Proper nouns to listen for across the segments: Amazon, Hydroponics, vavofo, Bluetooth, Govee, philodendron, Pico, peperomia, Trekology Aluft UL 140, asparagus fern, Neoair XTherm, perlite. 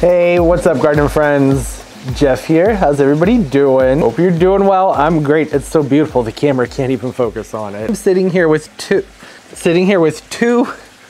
Hey, what's up garden friends? Jeff here. How's everybody doing? Hope you're doing well. I'm great. It's so beautiful. The camera can't even focus on it. I'm sitting here with two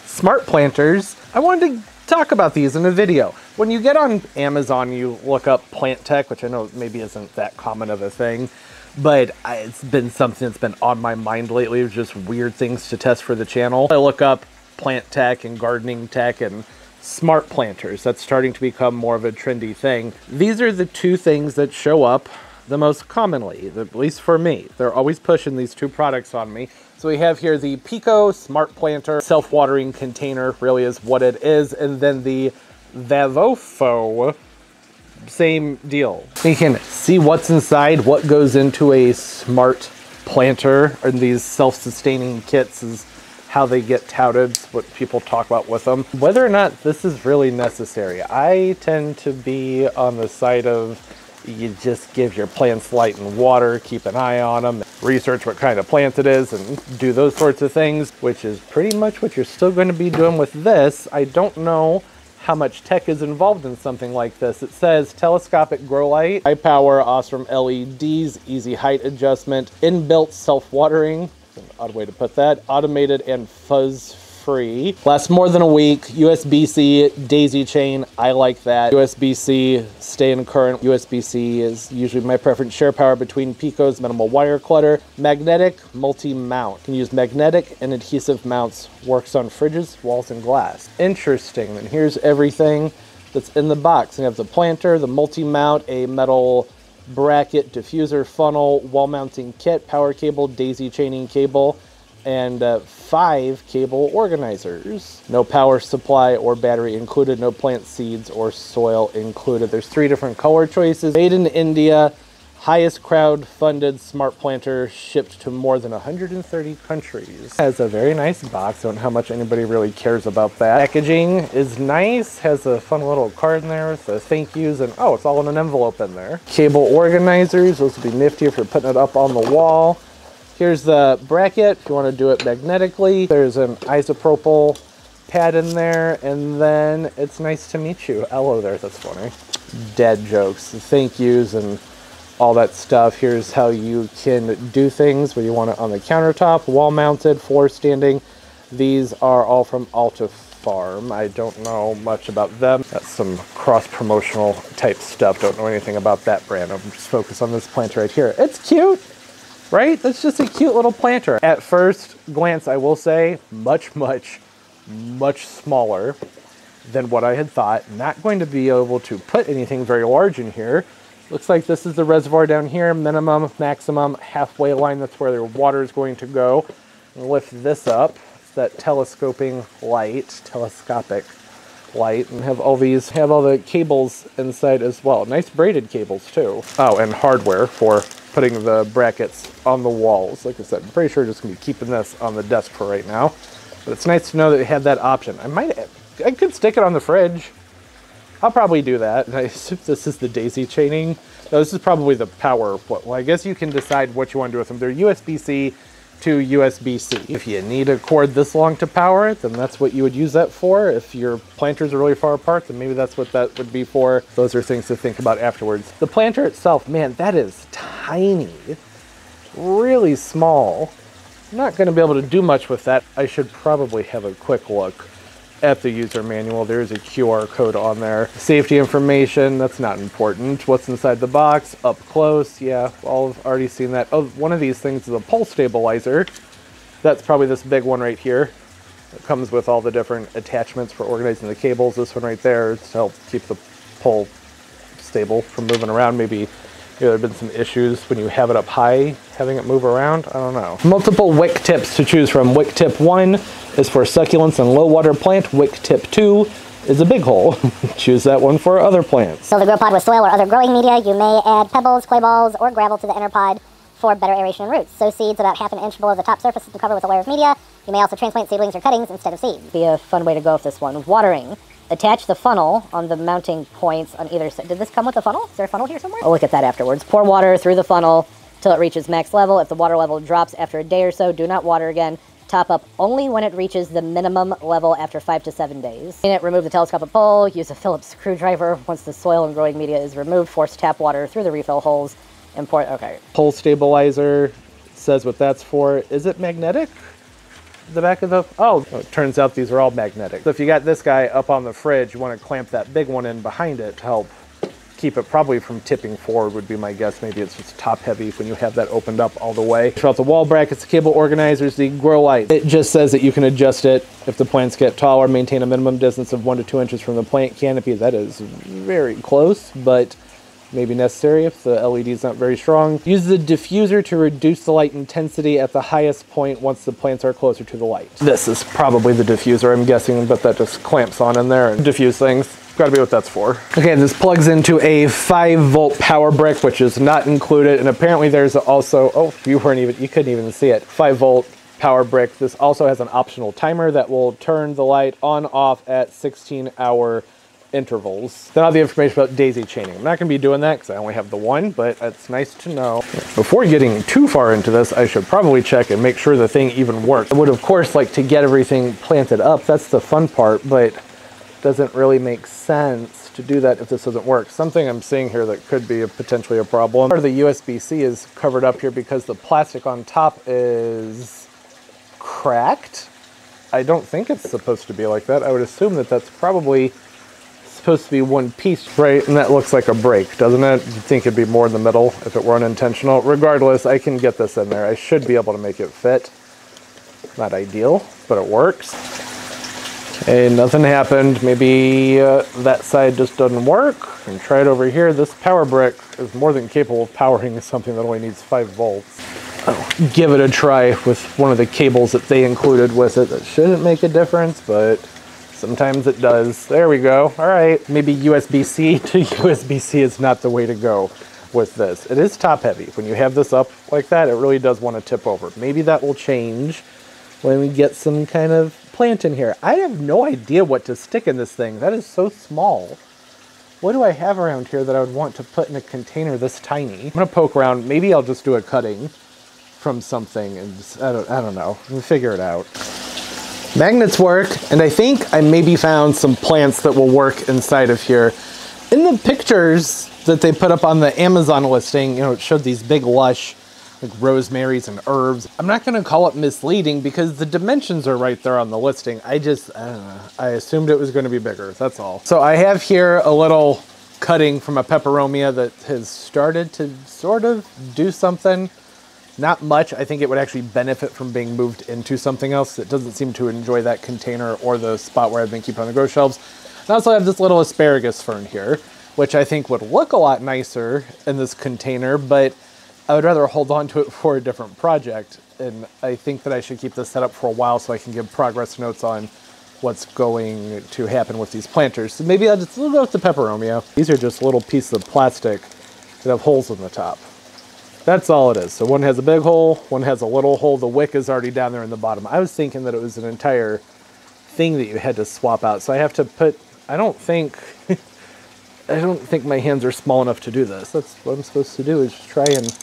smart planters. I wanted to talk about these in a video. When you get on Amazon, you look up plant tech, which I know maybe isn't that common of a thing, but it's been something that's been on my mind lately. It was just weird things to test for the channel. I look up plant tech and gardening tech and smart planters. That's starting to become more of a trendy thing. These are the two things that show up the most commonly, at least for me. They're always pushing these two products on me. So we have here the Pico Smart Planter self-watering container, really is what it is, and then the Vavofo, same deal. You can see what's inside, what goes into a smart planter, and these self-sustaining kits is how they get touted, what people talk about with them. Whether or not this is really necessary, I tend to be on the side of you just give your plants light and water, keep an eye on them, research what kind of plant it is and do those sorts of things, which is pretty much what you're still going to be doing with this. I don't know how much tech is involved in something like this. It says telescopic grow light, high power, awesome LEDs, easy height adjustment, inbuilt self-watering, an odd way to put that, automated and fuzz free, lasts more than a week, USB-C, daisy chain, I like that, USB-C, stay in current, USB-C is usually my preference, share power between Picos, minimal wire clutter, magnetic, multi-mount, can use magnetic and adhesive mounts, works on fridges, walls, and glass. Interesting. And here's everything that's in the box. You have the planter, the multi-mount, a metal bracket, diffuser, funnel, wall mounting kit, power cable, daisy chaining cable, and 5 cable organizers. No power supply or battery included, no plant seeds or soil included. There's 3 different color choices. Made in India, highest crowd-funded smart planter, shipped to more than 130 countries. Has a very nice box. Don't know how much anybody really cares about that. Packaging is nice. Has a fun little card in there with the thank yous, and oh, it's all in an envelope in there. Cable organizers. Those would be nifty if you're putting it up on the wall. Here's the bracket if you want to do it magnetically. There's an isopropyl pad in there, and then it's nice to meet you. Hello there. That's funny. Dad jokes. The thank yous and all that stuff. Here's how you can do things where you want it on the countertop, wall mounted, floor standing. These are all from Alta Farm. I don't know much about them. That's some cross-promotional type stuff. Don't know anything about that brand. I'm just focused on this planter right here. It's cute, right? That's just a cute little planter. At first glance, I will say much smaller than what I had thought. Not going to be able to put anything very large in here. Looks like this is the reservoir down here, minimum, maximum, halfway line. That's where the water is going to go. And lift this up. It's that telescopic light, and have all the cables inside as well. Nice braided cables too. Oh, and hardware for putting the brackets on the walls. Like I said, I'm pretty sure just gonna be keeping this on the desk for right now. But it's nice to know that they have that option. I could stick it on the fridge. I'll probably do that. I assume this is the daisy chaining. No, this is probably the power. Well, I guess you can decide what you want to do with them. They're USB-C to USB-C. If you need a cord this long to power it, then that's what you would use that for. If your planters are really far apart, then maybe that's what that would be for. Those are things to think about afterwards. The planter itself, man, that is tiny. Really small. I'm not going to be able to do much with that. I should probably have a quick look at the user manual. There is a QR code on there. Safety information, that's not important. What's inside the box, up close, yeah, I've already seen that. Oh, one of these things is a pulse stabilizer. That's probably this big one right here. It comes with all the different attachments for organizing the cables. This one right there is to help keep the pole stable from moving around. Maybe there have been some issues when you have it up high, having it move around, I don't know. Multiple wick tips to choose from. Wick tip 1 is for succulents and low water plant. Wick tip 2 is a big hole. Choose that one for other plants. Fill the grow pod with soil or other growing media. You may add pebbles, clay balls, or gravel to the inner pod for better aeration and roots. Sow seeds about half an inch below the top surface and cover with a layer of media. You may also transplant seedlings or cuttings instead of seeds. Be a fun way to go with this one. Watering. Attach the funnel on the mounting points on either side. Did this come with a funnel? Is there a funnel here somewhere? I'll look at that afterwards. Pour water through the funnel till it reaches max level. If the water level drops after a day or so, do not water again. Top up only when it reaches the minimum level after 5 to 7 days. In it, remove the telescopic pole, use a Phillips screwdriver. Once the soil and growing media is removed, force tap water through the refill holes and pour it, okay. Pole stabilizer says what that's for. Is it magnetic? The back of the, oh, it turns out these are all magnetic. So if you got this guy up on the fridge, you want to clamp that big one in behind it to help keep it probably from tipping forward would be my guess. Maybe it's just top heavy when you have that opened up all the way. Throughout the wall brackets, the cable organizers, the grow light. It just says that you can adjust it if the plants get taller, maintain a minimum distance of 1 to 2 inches from the plant canopy. That is very close, but maybe necessary if the LED's not very strong. Use the diffuser to reduce the light intensity at the highest point once the plants are closer to the light. This is probably the diffuser, I'm guessing, but that just clamps on in there and diffuse things. Gotta be what that's for. Okay, and this plugs into a 5-volt power brick, which is not included, and apparently there's also, oh, you couldn't even see it, 5-volt power brick. This also has an optional timer that will turn the light on off at 16-hour intervals. Then all the information about daisy chaining. I'm not gonna be doing that because I only have the one, but it's nice to know. Before getting too far into this, I should probably check and make sure the thing even works. I would of course like to get everything planted up. That's the fun part, but it doesn't really make sense to do that if this doesn't work. Something I'm seeing here that could be potentially a problem. Part of the USB-C is covered up here because the plastic on top is cracked. I don't think it's supposed to be like that. I would assume that that's probably supposed to be one piece, right? And that looks like a break, doesn't it? You'd think it'd be more in the middle if it were unintentional. Regardless, I can get this in there. I should be able to make it fit. Not ideal, but it works. Hey, nothing happened. Maybe that side just doesn't work. And try it over here. This power brick is more than capable of powering something that only needs 5 volts. Oh, give it a try with one of the cables that they included with it. That shouldn't make a difference, but sometimes it does. There we go. All right. Maybe USB-C to USB-C is not the way to go with this. It is top heavy. When you have this up like that, it really does want to tip over. Maybe that will change when we get some kind of plant in here. I have no idea what to stick in this thing. That is so small. What do I have around here that I would want to put in a container this tiny? I'm gonna poke around. Maybe I'll just do a cutting from something and just, I don't know. We'll figure it out. Magnets work, and I think I maybe found some plants that will work inside of here. In the pictures that they put up on the Amazon listing, you know, it showed these big lush, like rosemaries and herbs. I'm not gonna call it misleading because the dimensions are right there on the listing. I don't know, I assumed it was gonna be bigger, that's all. So I have here a little cutting from a peperomia that has started to sort of do something. Not much. I think it would actually benefit from being moved into something else. It doesn't seem to enjoy that container or the spot where I've been keeping on the grow shelves. And I also have this little asparagus fern here, which I think would look a lot nicer in this container, but I would rather hold on to it for a different project. And I think that I should keep this set up for a while so I can give progress notes on what's going to happen with these planters. So maybe I'll just go with the peperomia. These are just little pieces of plastic that have holes in the top. That's all it is. So one has a big hole, one has a little hole. The wick is already down there in the bottom. I was thinking that it was an entire thing that you had to swap out. So I have to put, I don't think my hands are small enough to do this. That's what I'm supposed to do is just try and,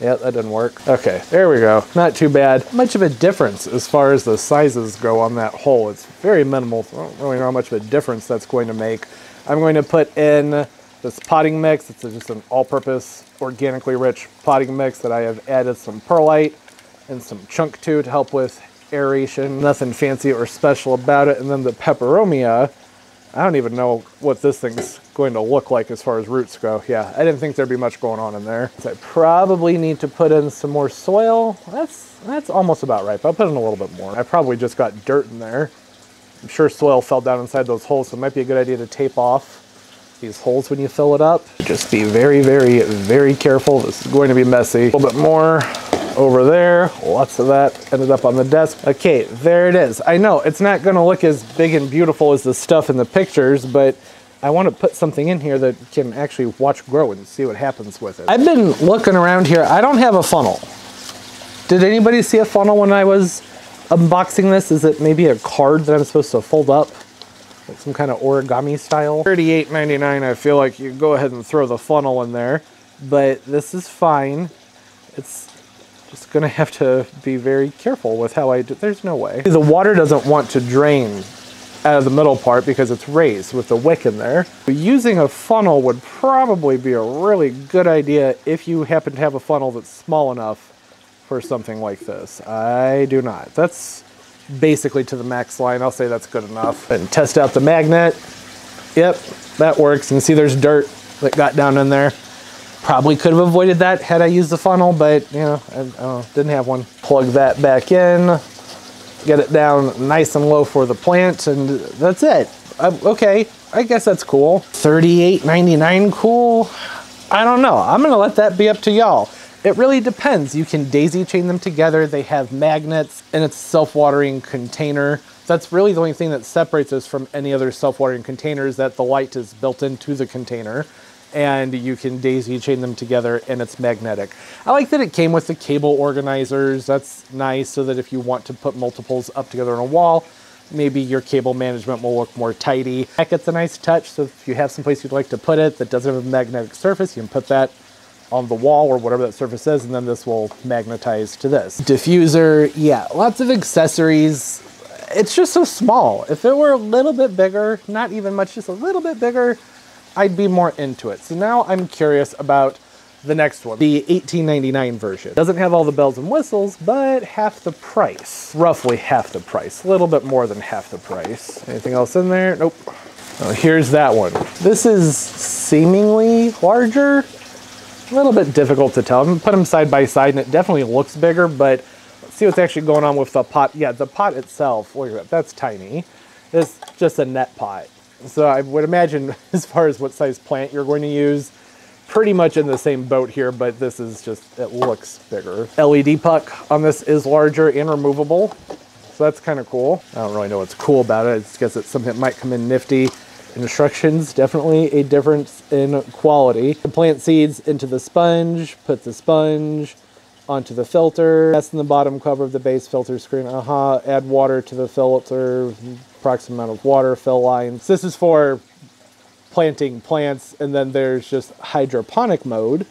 yeah, that didn't work. Okay, there we go. Not too bad. Much of a difference as far as the sizes go on that hole. It's very minimal. I don't really know how much of a difference that's going to make. I'm going to put in this potting mix. It's just an all-purpose, organically rich potting mix that I have added some perlite and some chunk to help with aeration. Nothing fancy or special about it. And then the peperomia, I don't even know what this thing's going to look like as far as roots go. Yeah, I didn't think there'd be much going on in there. So I probably need to put in some more soil. That's almost about right, but I'll put in a little bit more. I probably just got dirt in there. I'm sure soil fell down inside those holes, so it might be a good idea to tape off these holes when you fill it up. Just be very, very, very careful. This is going to be messy. A little bit more over there. Lots of that ended up on the desk. Okay, there it is. I know it's not gonna look as big and beautiful as the stuff in the pictures, but I want to put something in here that can actually watch grow and see what happens with it. I've been looking around here. I don't have a funnel. Did anybody see a funnel when I was unboxing this? Is it maybe a card that I'm supposed to fold up? Like some kind of origami style. $38.99, I feel like you go ahead and throw the funnel in there, but this is fine. It's Just gonna have to be very careful with how I do. There's no way. The water doesn't want to drain out of the middle part because it's raised with the wick in there. Using a funnel would probably be a really good idea if you happen to have a funnel that's small enough for something like this. I do not. That's basically to the max line. I'll say that's good enough. And test out the magnet. Yep, that works. And see, there's dirt that got down in there. Probably could have avoided that had I used the funnel, but you know, I didn't have one. Plug that back in, get it down nice and low for the plant, and that's it. Okay, I guess that's cool. $38.99 cool? I don't know. I'm gonna let that be up to y'all. It really depends. You can daisy chain them together. They have magnets and it's a self-watering container. That's really the only thing that separates us from any other self-watering containers, that the light is built into the container. And you can daisy chain them together and it's magnetic. I like that it came with the cable organizers. That's nice, so that if you want to put multiples up together on a wall, maybe your cable management will look more tidy. It's a nice touch, so if you have someplace you'd like to put it that doesn't have a magnetic surface, you can put that on the wall or whatever that surface is, and then this will magnetize to this. Diffuser, yeah, lots of accessories. It's just so small. If it were a little bit bigger, not even much, just a little bit bigger, I'd be more into it. So now I'm curious about the next one, the $18.99 version. Doesn't have all the bells and whistles, but half the price, roughly half the price, a little bit more than half the price. Anything else in there? Nope. Oh, here's that one. This is seemingly larger, a little bit difficult to tell. I'm gonna put them side by side and it definitely looks bigger, but let's see what's actually going on with the pot. Yeah, the pot itself, look at that, that's tiny. It's just a net pot. So I would imagine, as far as what size plant you're going to use, pretty much in the same boat here, but this is just, it looks bigger. LED puck on this is larger and removable, so that's kind of cool. I don't really know what's cool about it. I just guess it's something that might come in nifty. Instructions, definitely a difference in quality. You plant seeds into the sponge, put the sponge onto the filter, that's in the bottom cover of the base filter screen, add water to the filter, approximate amount of water, fill lines. This is for planting plants, and then there's just hydroponic mode,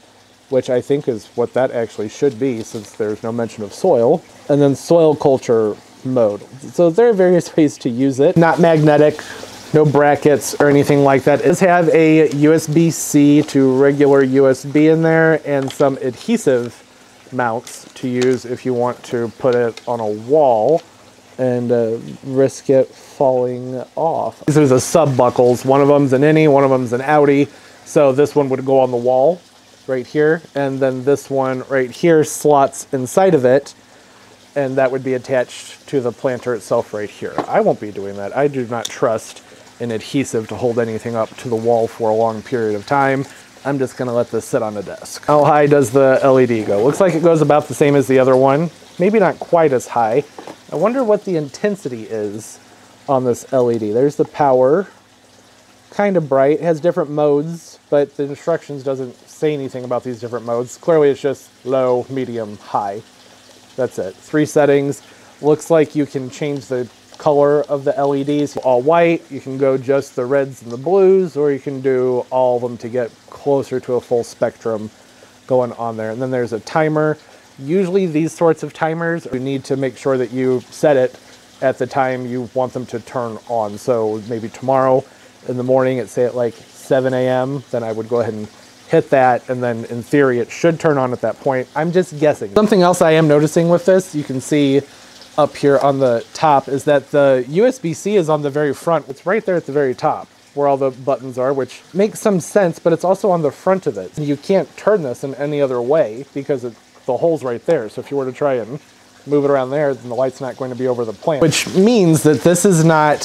which I think is what that actually should be since there's no mention of soil, and then soil culture mode. So there are various ways to use it. Not magnetic, no brackets or anything like that. It does have a USB-C to regular USB in there and some adhesive mounts to use if you want to put it on a wall and risk it falling off. These are the sub buckles. One of them's an innie, one of them's an outie. So this one would go on the wall right here, and then this one right here slots inside of it, and that would be attached to the planter itself right here. I won't be doing that. I do not trust an adhesive to hold anything up to the wall for a long period of time. I'm just gonna let this sit on the desk. How high does the LED go? Looks like it goes about the same as the other one. Maybe not quite as high. I wonder what the intensity is on this LED. There's the power, kind of bright. It has different modes, but the instructions doesn't say anything about these different modes. Clearly it's just low, medium, high. That's it, 3 settings. Looks like you can change the color of the LEDs. All white, you can go just the reds and the blues, or you can do all of them to get closer to a full spectrum going on there. And then there's a timer. Usually these sorts of timers, you need to make sure that you set it at the time you want them to turn on. So maybe tomorrow in the morning, it's say at like 7 a.m., then I would go ahead and hit that, and then in theory it should turn on at that point. I'm just guessing. Something else I am noticing with this, you can see up here on the top, is that the USB-C is on the very front. It's right there at the very top where all the buttons are, which makes some sense, but it's also on the front of it. You can't turn this in any other way because the hole's right there. So if you were to try and move it around there, then the light's not going to be over the plant, which means that this is not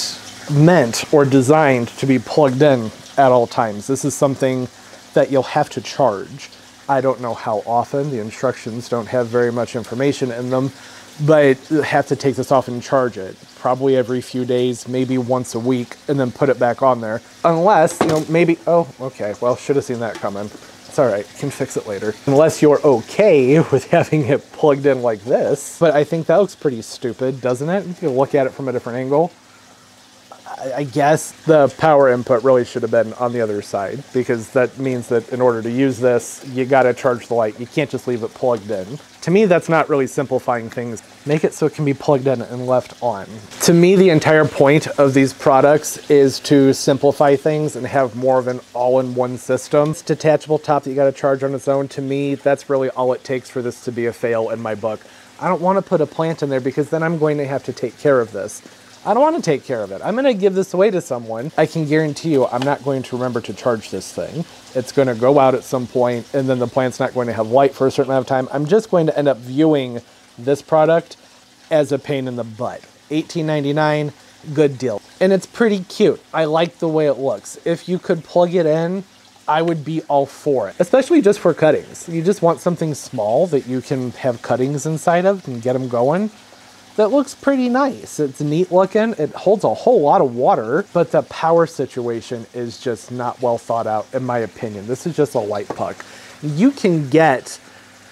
meant or designed to be plugged in at all times. This is something that you'll have to charge. I don't know how often. The instructions don't have very much information in them, but have to take this off and charge it probably every few days, maybe once a week, and then put it back on there. Unless, you know, maybe, oh, okay, well, should have seen that coming. It's all right, can fix it later. Unless you're okay with having it plugged in like this. But I think that looks pretty stupid, doesn't it? You can look at it from a different angle. I guess the power input really should have been on the other side, because that means that in order to use this, you gotta charge the light. You can't just leave it plugged in. To me, that's not really simplifying things. Make it so it can be plugged in and left on. To me, the entire point of these products is to simplify things and have more of an all-in-one system. It's detachable top that you gotta charge on its own. To me, that's really all it takes for this to be a fail in my book. I don't wanna put a plant in there because then I'm going to have to take care of this. I don't want to take care of it. I'm going to give this away to someone. I can guarantee you I'm not going to remember to charge this thing. It's going to go out at some point, and then the plant's not going to have light for a certain amount of time. I'm just going to end up viewing this product as a pain in the butt. $18.99, good deal. And it's pretty cute. I like the way it looks. If you could plug it in, I would be all for it, especially just for cuttings. You just want something small that you can have cuttings inside of and get them going. That looks pretty nice. It's neat looking. It holds a whole lot of water, but the power situation is just not well thought out, in my opinion. This is just a light puck. You can get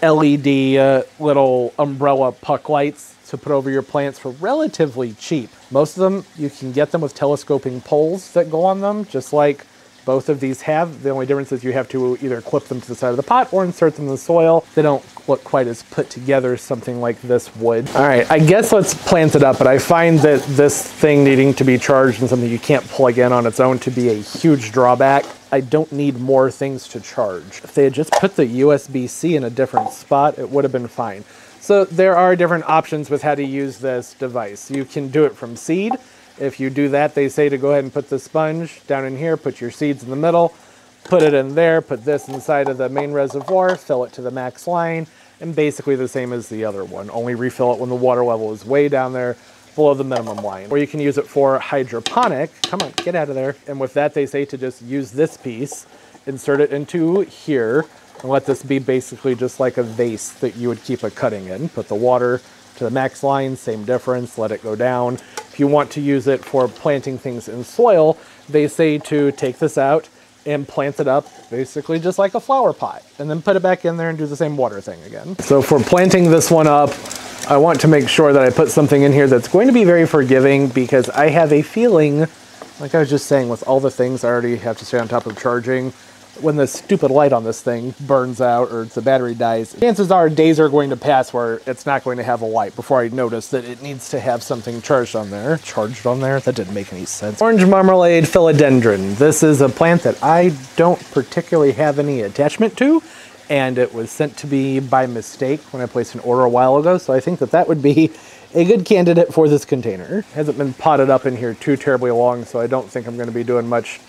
LED little umbrella puck lights to put over your plants for relatively cheap. Most of them, you can get them with telescoping poles that go on them, just like both of these have. The only difference is you have to either clip them to the side of the pot or insert them in the soil. They don't look quite as put together as something like this would. All right, I guess let's plant it up, but I find that this thing needing to be charged and something you can't plug in on its own to be a huge drawback. I don't need more things to charge. If they had just put the USB-C in a different spot, it would have been fine. So there are different options with how to use this device. You can do it from seed. If you do that, they say to go ahead and put the sponge down in here, put your seeds in the middle, put it in there, put this inside of the main reservoir, fill it to the max line, and basically the same as the other one. Only refill it when the water level is way down there below the minimum line. Or you can use it for hydroponic. Come on, get out of there. And with that, they say to just use this piece, insert it into here, and let this be basically just like a vase that you would keep a cutting in. Put the water to the max line, same difference, let it go down. If you want to use it for planting things in soil, they say to take this out and plant it up basically just like a flower pot, and then put it back in there and do the same water thing again. So for planting this one up, I want to make sure that I put something in here that's going to be very forgiving, because I have a feeling, like I was just saying, with all the things I already have to stay on top of charging, when the stupid light on this thing burns out or the battery dies, chances are days are going to pass where it's not going to have a light before I notice that it needs to have something charged on there. Charged on there? That didn't make any sense. Orange marmalade philodendron. This is a plant that I don't particularly have any attachment to, and it was sent to me by mistake when I placed an order a while ago, so I think that that would be a good candidate for this container. Hasn't been potted up in here too terribly long, so I don't think I'm going to be doing much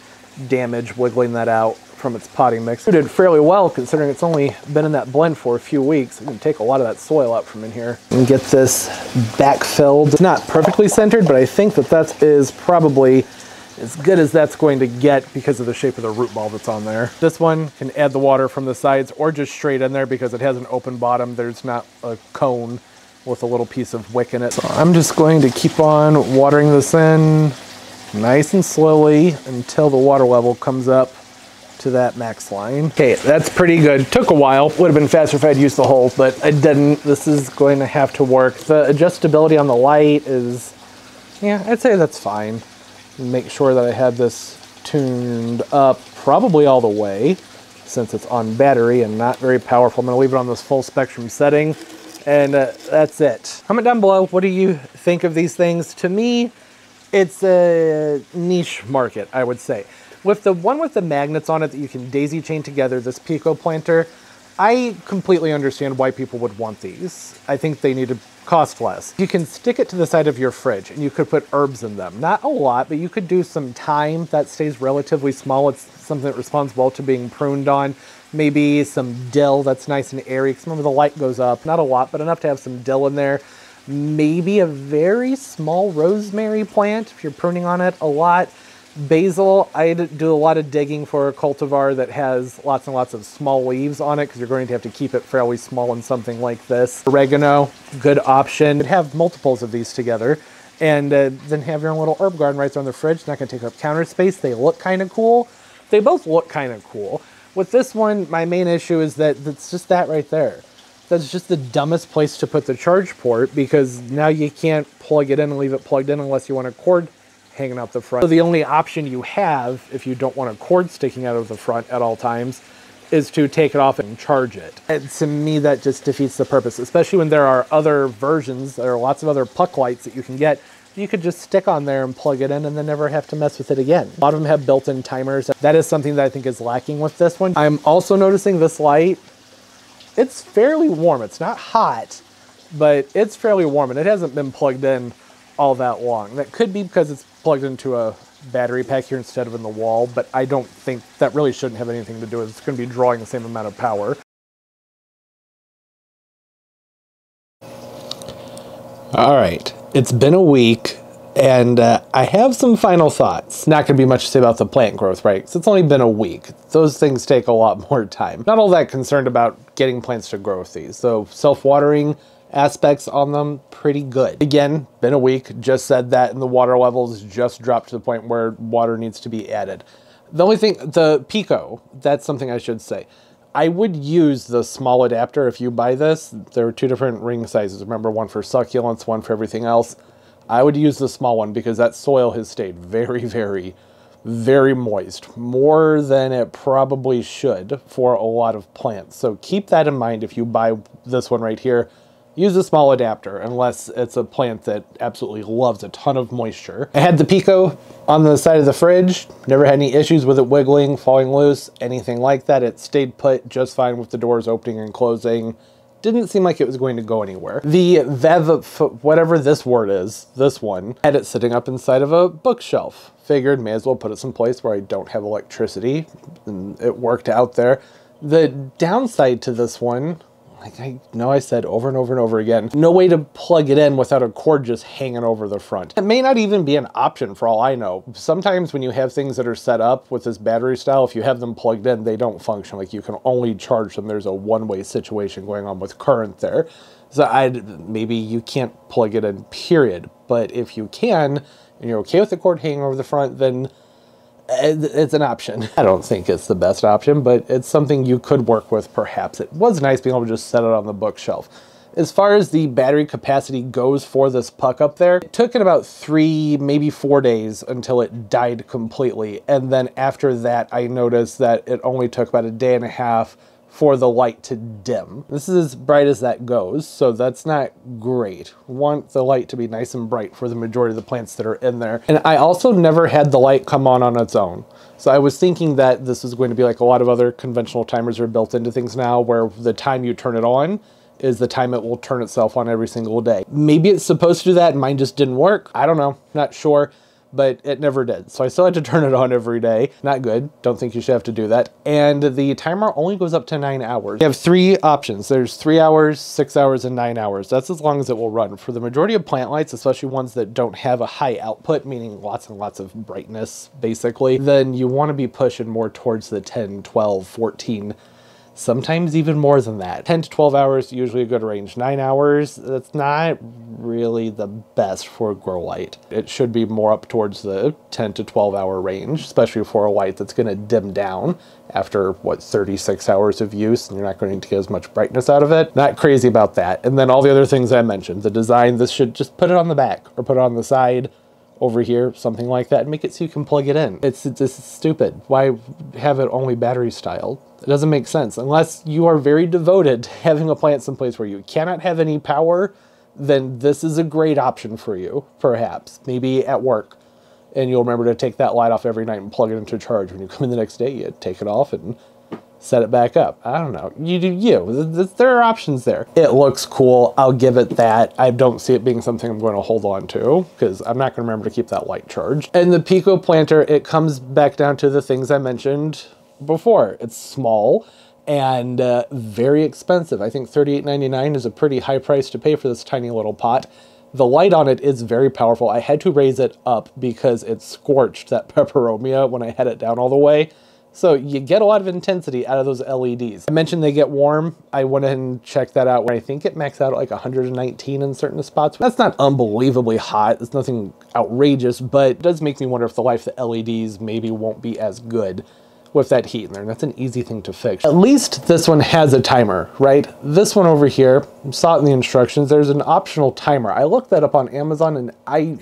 damage wiggling that out from its potting mix. It did fairly well considering it's only been in that blend for a few weeks. We can take a lot of that soil out from in here and get this backfilled. It's not perfectly centered, but I think that that is probably as good as that's going to get because of the shape of the root ball that's on there. This one can add the water from the sides or just straight in there because it has an open bottom. There's not a cone with a little piece of wick in it. So I'm just going to keep on watering this in nice and slowly until the water level comes up to that max line. Okay, that's pretty good. Took a while. Would have been faster if I'd used the hole, but I didn't. This is going to have to work. The adjustability on the light is, yeah, I'd say that's fine. Make sure that I have this tuned up probably all the way, since it's on battery and not very powerful. I'm gonna leave it on this full spectrum setting, and that's it. Comment down below, what do you think of these things? To me, it's a niche market, I would say. With the one with the magnets on it that you can daisy chain together, this Pico planter, I completely understand why people would want these. I think they need to cost less. You can stick it to the side of your fridge and you could put herbs in them. Not a lot, but you could do some thyme that stays relatively small. It's something that responds well to being pruned on. Maybe some dill that's nice and airy, because remember the light goes up. Not a lot, but enough to have some dill in there. Maybe a very small rosemary plant if you're pruning on it a lot. Basil, I do a lot of digging for a cultivar that has lots and lots of small leaves on it, because you're going to have to keep it fairly small in something like this. Oregano, good option. You could have multiples of these together and then have your own little herb garden right there on the fridge. Not going to take up counter space. They look kind of cool. They both look kind of cool. With this one, my main issue is that it's just that right there. That's just the dumbest place to put the charge port, because now you can't plug it in and leave it plugged in unless you want a cord hanging out the front. So the only option you have, if you don't want a cord sticking out of the front at all times, is to take it off and charge it. And to me, that just defeats the purpose, especially when there are other versions. There are lots of other puck lights that you can get. You could just stick on there and plug it in and then never have to mess with it again. A lot of them have built-in timers. That is something that I think is lacking with this one. I'm also noticing this light, it's fairly warm. It's not hot, but it's fairly warm and it hasn't been plugged in all that long. That could be because it's plugged into a battery pack here instead of in the wall, but I don't think that really shouldn't have anything to do with it. It's going to be drawing the same amount of power. All right, it's been a week and I have some final thoughts. Not going to be much to say about the plant growth, right? Because it's only been a week. Those things take a lot more time. Not all that concerned about getting plants to grow with these, so self-watering aspects on them, pretty good. Again, been a week, just said that, and the water levels just dropped to the point where water needs to be added. The only thing, the Pico, that's something I should say. I would use the small adapter if you buy this. There are two different ring sizes. Remember, one for succulents, one for everything else. I would use the small one because that soil has stayed very, very, very moist, more than it probably should for a lot of plants. So keep that in mind if you buy this one right here. Use a small adapter unless it's a plant that absolutely loves a ton of moisture. I had the Pico on the side of the fridge, never had any issues with it wiggling, falling loose, anything like that. It stayed put just fine with the doors opening and closing. Didn't seem like it was going to go anywhere. The vavofo, whatever this word is, this one, had it sitting up inside of a bookshelf. Figured may as well put it someplace where I don't have electricity, and it worked out there. The downside to this one, like I know I said over and over and over again, no way to plug it in without a cord just hanging over the front. It may not even be an option for all I know. Sometimes when you have things that are set up with this battery style, if you have them plugged in, they don't function. Like you can only charge them. There's a one-way situation going on with current there. So maybe you can't plug it in, period. But if you can, and you're okay with the cord hanging over the front, then it's an option. I don't think it's the best option, but it's something you could work with perhaps. It was nice being able to just set it on the bookshelf. As far as the battery capacity goes for this puck up there, it took it about 3, maybe 4 days until it died completely. And then after that, I noticed that it only took about 1.5 days for the light to dim. This is as bright as that goes, so that's not great. Want the light to be nice and bright for the majority of the plants that are in there. And I also never had the light come on its own. So I was thinking that this is going to be like a lot of other conventional timers are built into things now, where the time you turn it on is the time it will turn itself on every single day. Maybe it's supposed to do that and mine just didn't work. I don't know, not sure. But it never did. So I still had to turn it on every day. Not good. Don't think you should have to do that. And the timer only goes up to 9 hours. You have 3 options. There's 3 hours, 6 hours, and 9 hours. That's as long as it will run. For the majority of plant lights, especially ones that don't have a high output, meaning lots and lots of brightness, basically, then you want to be pushing more towards the 10, 12, 14, sometimes even more than that. 10 to 12 hours, usually a good range. 9 hours, that's not really the best for a grow light. It should be more up towards the 10 to 12 hour range, especially for a light that's gonna dim down after, what, 36 hours of use, and you're not going to get as much brightness out of it. Not crazy about that. And then all the other things I mentioned, the design, this should just put it on the back or put it on the side over here, something like that, and make it so you can plug it in. It's stupid. Why have it only battery styled? It doesn't make sense unless you are very devoted to having a plant someplace where you cannot have any power. Then this is a great option for you, perhaps. Maybe at work, and you'll remember to take that light off every night and plug it into charge. When you come in the next day, you take it off and set it back up. I don't know. You do you. There are options there. It looks cool. I'll give it that. I don't see it being something I'm going to hold on to because I'm not going to remember to keep that light charged. And the Pico planter, it comes back down to the things I mentioned before. It's small and very expensive. I think $38.99 is a pretty high price to pay for this tiny little pot. The light on it is very powerful. I had to raise it up because it scorched that peperomia when I had it down all the way. So you get a lot of intensity out of those LEDs. I mentioned they get warm. I went ahead and checked that out. I think it maxed out at like 119 in certain spots. That's not unbelievably hot. It's nothing outrageous, but it does make me wonder if the life of the LEDs maybe won't be as good with that heat in there, and that's an easy thing to fix. At least this one has a timer, right? This one over here, saw it in the instructions, there's an optional timer. I looked that up on Amazon and I'm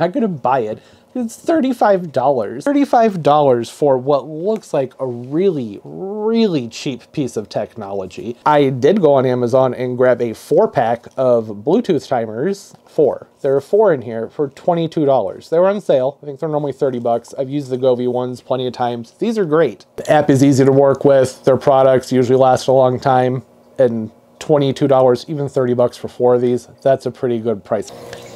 not gonna buy it. It's $35. $35 for what looks like a really, really cheap piece of technology. I did go on Amazon and grab a 4-pack of Bluetooth timers. 4. There are 4 in here for $22. They were on sale. I think they're normally 30 bucks. I've used the Govee ones plenty of times. These are great. The app is easy to work with. Their products usually last a long time, and $22, even 30 bucks for 4 of these, that's a pretty good price.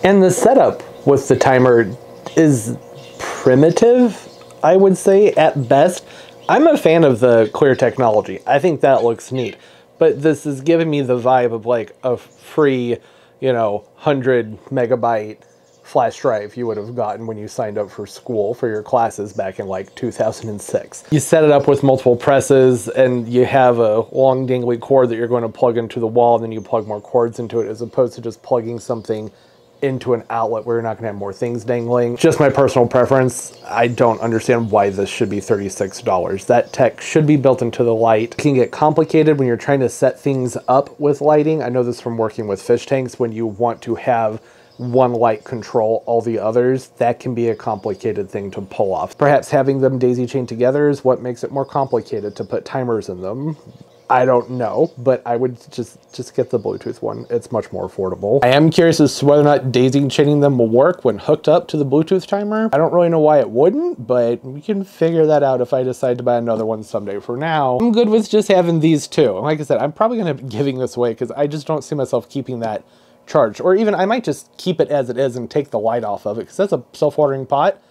And the setup with the timer is primitive, I would say, at best. I'm a fan of the clear technology. I think that looks neat. But this is giving me the vibe of like a free, you know, 100 MB flash drive you would have gotten when you signed up for school for your classes back in like 2006. You set it up with multiple presses and you have a long dangly cord that you're going to plug into the wall, and then you plug more cords into it, as opposed to just plugging something into an outlet where you're not gonna have more things dangling. Just my personal preference. I don't understand why this should be $36. That tech should be built into the light. It can get complicated when you're trying to set things up with lighting. I know this from working with fish tanks. When you want to have one light control all the others, that can be a complicated thing to pull off. Perhaps having them daisy chained together is what makes it more complicated to put timers in them. I don't know, but I would just get the Bluetooth one. It's much more affordable. I am curious as to whether or not daisy chaining them will work when hooked up to the Bluetooth timer. I don't really know why it wouldn't, but we can figure that out if I decide to buy another one someday. For now, I'm good with just having these two. And like I said, I'm probably gonna be giving this away because I just don't see myself keeping that charged. Or even I might just keep it as it is and take the light off of it, because that's a self-watering pot.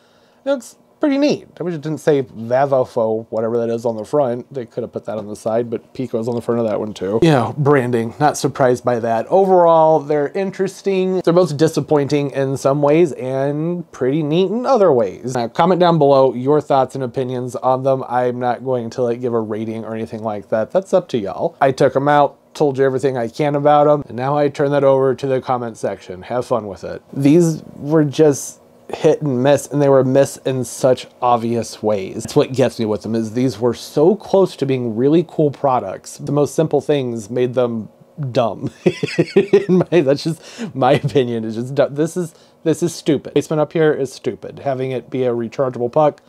It looks pretty neat. I wish it didn't say vavofo, whatever that is, on the front. They could have put that on the side, but Pico's on the front of that one too. You know, branding, not surprised by that. Overall, they're interesting. They're both disappointing in some ways and pretty neat in other ways. Now, comment down below your thoughts and opinions on them. I'm not going to like give a rating or anything like that. That's up to y'all. I took them out, told you everything I can about them, and now I turn that over to the comment section. Have fun with it. These were just hit and miss, and they were miss in such obvious ways. That's what gets me with them, is these were so close to being really cool products. The most simple things made them dumb. That's just my opinion. It's just dumb. This is stupid. Placement up here is stupid. Having it be a rechargeable puck,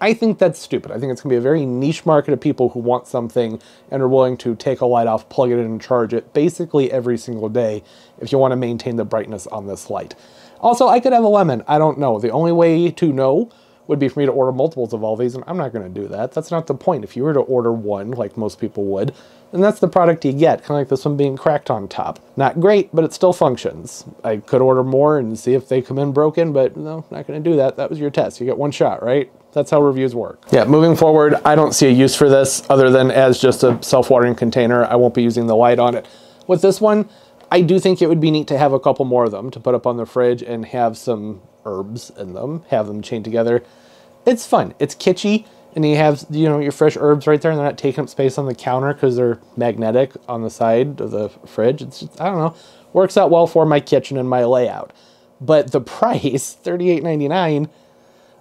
I think that's stupid. I think it's gonna be a very niche market of people who want something and are willing to take a light off, plug it in, and charge it basically every single day if you want to maintain the brightness on this light. Also, I could have a lemon. I don't know. The only way to know would be for me to order multiples of all these, and I'm not going to do that. That's not the point. If you were to order one, like most people would, then that's the product you get, kind of like this one being cracked on top. Not great, but it still functions. I could order more and see if they come in broken, but no, not going to do that. That was your test. You get one shot, right? That's how reviews work. Yeah, moving forward, I don't see a use for this other than as just a self-watering container. I won't be using the light on it. With this one, I do think it would be neat to have a couple more of them to put up on the fridge and have some herbs in them, have them chained together. It's fun, it's kitschy, and you have, you know, your fresh herbs right there, and they're not taking up space on the counter because they're magnetic on the side of the fridge. It's just, I don't know, works out well for my kitchen and my layout. But the price, $38.99,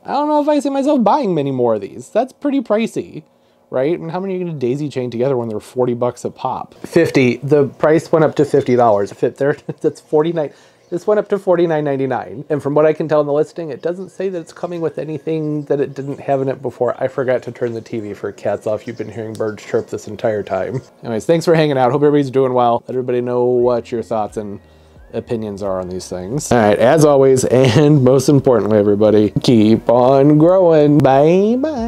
I don't know if I see myself buying many more of these. That's pretty pricey, right? And how many are you gonna daisy chain together when they're 40 bucks a pop? 50, the price went up to $50. That's 49, this went up to $49.99. And from what I can tell in the listing, it doesn't say that it's coming with anything that it didn't have in it before. I forgot to turn the TV for cats off. You've been hearing birds chirp this entire time. Anyways, thanks for hanging out. Hope everybody's doing well. Let everybody know what your thoughts and opinions are on these things. All right, as always, and most importantly, everybody, keep on growing. Bye-bye.